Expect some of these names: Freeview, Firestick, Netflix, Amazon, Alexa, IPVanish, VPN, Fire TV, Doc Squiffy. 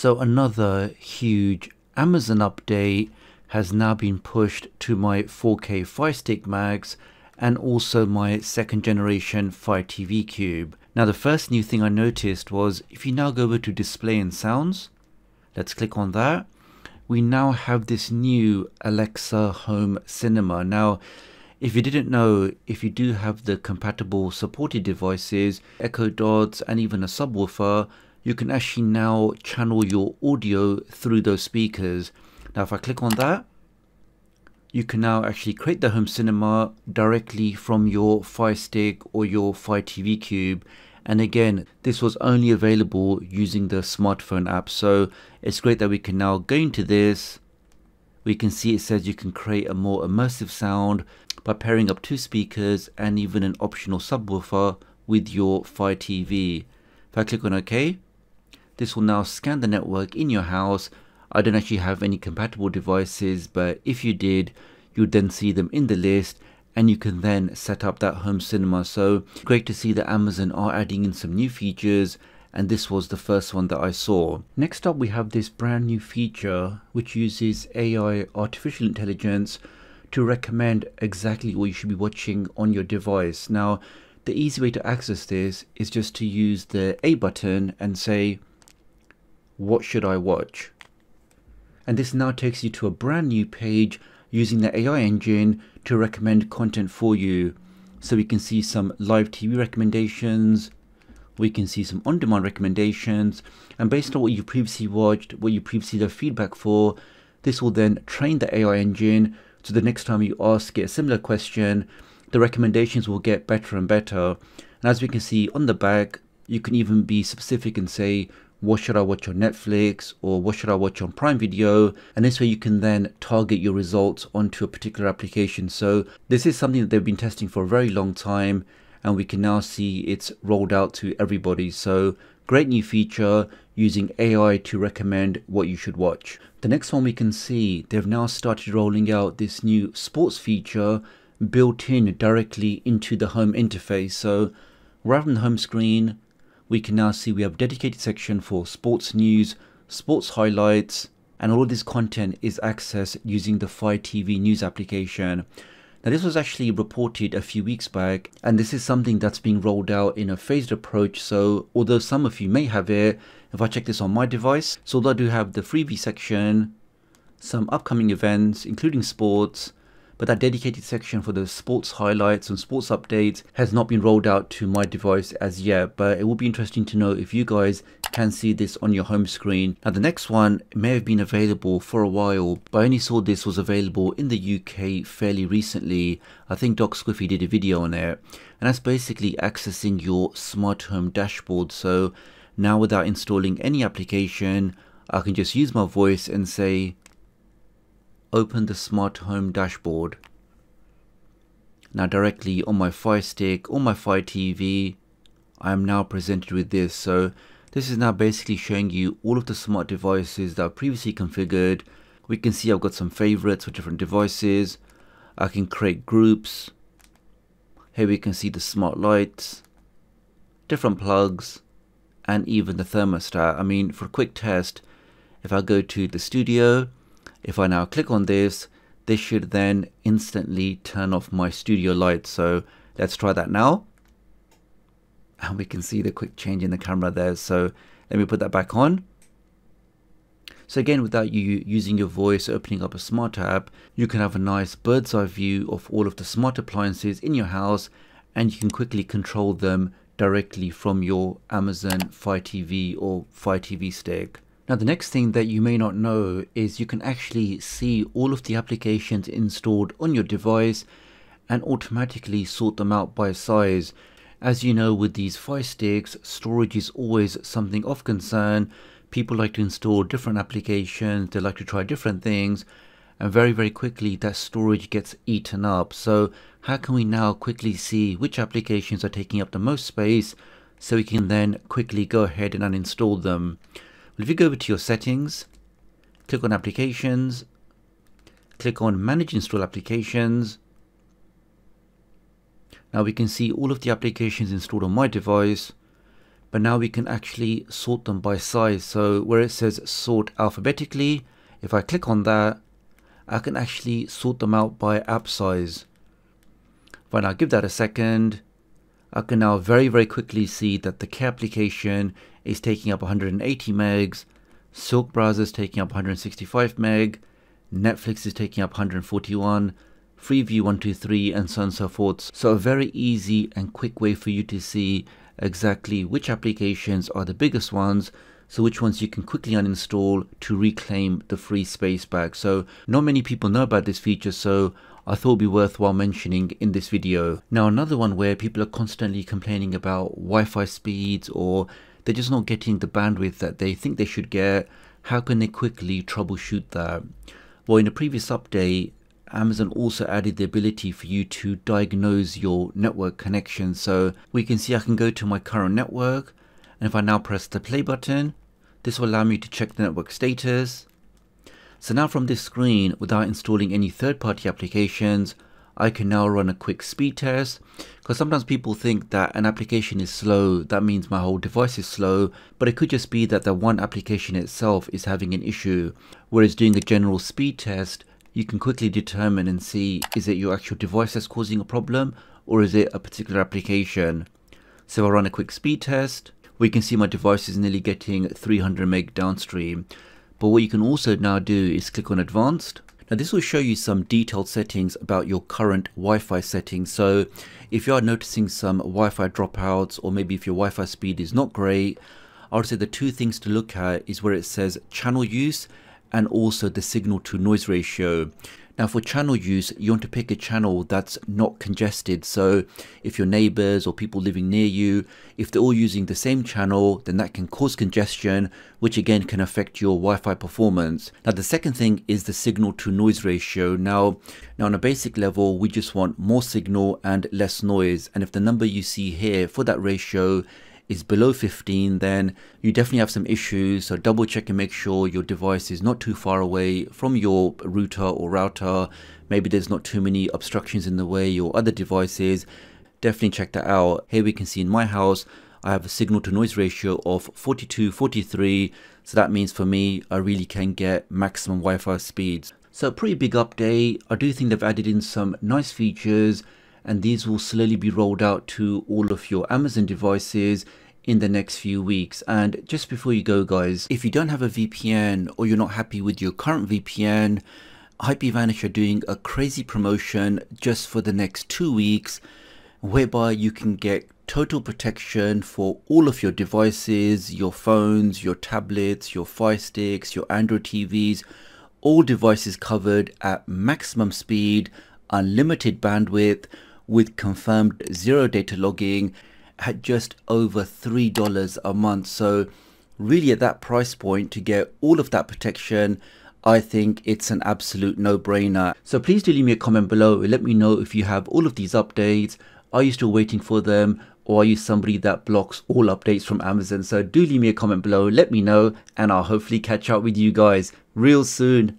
So another huge Amazon update has now been pushed to my 4K Firestick mags and also my second generation Fire TV cube. Now the first new thing I noticed was if you now go over to display and sounds, let's click on that, we now have this new Alexa Home Cinema. Now if you didn't know, if you do have the compatible supported devices, Echo Dots and even a subwoofer, you can actually now channel your audio through those speakers. Now if I click on that, you can now actually create the home cinema directly from your Fire Stick or your Fire TV Cube. And again, this was only available using the smartphone app. So it's great that we can now go into this. We can see it says you can create a more immersive sound by pairing up two speakers and even an optional subwoofer with your Fire TV. If I click on OK, this will now scan the network in your house. I don't actually have any compatible devices, but if you did, you'd then see them in the list and you can then set up that home cinema. So great to see that Amazon are adding in some new features, and this was the first one that I saw. Next up, we have this brand new feature which uses AI, artificial intelligence, to recommend exactly what you should be watching on your device. Now, the easy way to access this is just to use the A button and say, what should I watch? And this now takes you to a brand new page using the AI engine to recommend content for you. So we can see some live TV recommendations, we can see some on-demand recommendations, and based on what you previously watched, what you previously left feedback for, this will then train the AI engine, so the next time you ask it a similar question, the recommendations will get better and better. And as we can see on the back, you can even be specific and say, what should I watch on Netflix, or what should I watch on Prime Video? And this way you can then target your results onto a particular application. So this is something that they've been testing for a very long time, and we can now see it's rolled out to everybody. So great new feature using AI to recommend what you should watch. The next one we can see, they've now started rolling out this new sports feature built in directly into the home interface. So rather than the home screen, we can now see we have a dedicated section for sports news, sports highlights, and all of this content is accessed using the Fire TV news application. Now this was actually reported a few weeks back, and this is something that's being rolled out in a phased approach. So although some of you may have it, if I check this on my device, so although I do have the freebie section, some upcoming events, including sports, but that dedicated section for the sports highlights and sports updates has not been rolled out to my device as yet, but it will be interesting to know if you guys can see this on your home screen. Now the next one may have been available for a while, but I only saw this was available in the UK fairly recently. I think Doc Squiffy did a video on it, and that's basically accessing your smart home dashboard. So now without installing any application, I can just use my voice and say, open the smart home dashboard. Now directly on my Fire Stick or my Fire TV, I am now presented with this. So this is now basically showing you all of the smart devices that I previously configured. We can see I've got some favorites for different devices. I can create groups. Here we can see the smart lights, different plugs, and even the thermostat. I mean, for a quick test, if I go to the studio, if I now click on this, this should then instantly turn off my studio light. So let's try that now. And we can see the quick change in the camera there. So let me put that back on. So again, without you using your voice or opening up a smart app, you can have a nice bird's eye view of all of the smart appliances in your house, and you can quickly control them directly from your Amazon Fire TV or Fire TV Stick. Now the next thing that you may not know is you can actually see all of the applications installed on your device and automatically sort them out by size. As you know, with these Fire Sticks, storage is always something of concern. People like to install different applications, they like to try different things, and very quickly that storage gets eaten up. So how can we now quickly see which applications are taking up the most space, so we can then quickly go ahead and uninstall them? If you go over to your settings, click on applications, click on manage install applications. Now we can see all of the applications installed on my device, but now we can actually sort them by size. So where it says sort alphabetically, if I click on that, I can actually sort them out by app size. Right now, give that a second. I can now very quickly see that the Care application is taking up 180 megs, Silk browser is taking up 165 meg, Netflix is taking up 141, Freeview 123, and so on and so forth. So a very easy and quick way for you to see exactly which applications are the biggest ones, so which ones you can quickly uninstall to reclaim the free space back. So not many people know about this feature, so I thought it would be worthwhile mentioning in this video. Now, another one where people are constantly complaining about Wi-Fi speeds, or they're just not getting the bandwidth that they think they should get. How can they quickly troubleshoot that? Well, in a previous update, Amazon also added the ability for you to diagnose your network connection. So we can see I can go to my current network, and if I now press the play button, this will allow me to check the network status. So now from this screen, without installing any third-party applications, I can now run a quick speed test, because sometimes people think that an application is slow, that means my whole device is slow, but it could just be that the one application itself is having an issue. Whereas doing a general speed test, you can quickly determine and see, is it your actual device that's causing a problem, or is it a particular application? So I'll run a quick speed test. We can see my device is nearly getting 300 meg downstream. But what you can also now do is click on advanced. Now this will show you some detailed settings about your current Wi-Fi settings. So if you are noticing some Wi-Fi dropouts, or maybe if your Wi-Fi speed is not great, I would say the two things to look at is where it says channel use and also the signal to noise ratio. Now for channel use, you want to pick a channel that's not congested. So if your neighbors or people living near you, if they're all using the same channel, then that can cause congestion, which again can affect your Wi-Fi performance. Now the second thing is the signal to noise ratio. Now on a basic level, we just want more signal and less noise. And if the number you see here for that ratio is below 15, then you definitely have some issues. So double check and make sure your device is not too far away from your router. Maybe there's not too many obstructions in the way or other devices. Definitely check that out. Here we can see in my house, I have a signal to noise ratio of 42, 43. So that means for me, I really can get maximum Wi-Fi speeds. So pretty big update. I do think they've added in some nice features, and these will slowly be rolled out to all of your Amazon devices in the next few weeks. And just before you go, guys, if you don't have a VPN or you're not happy with your current VPN, IPVanish are doing a crazy promotion just for the next 2 weeks, whereby you can get total protection for all of your devices, your phones, your tablets, your Firesticks, your Android TVs, all devices covered at maximum speed, unlimited bandwidth, with confirmed zero data logging at just over $3 a month. So really at that price point to get all of that protection, I think it's an absolute no-brainer. So please do leave me a comment below. Let me know if you have all of these updates. Are you still waiting for them? Or are you somebody that blocks all updates from Amazon? So do leave me a comment below. Let me know, and I'll hopefully catch up with you guys real soon.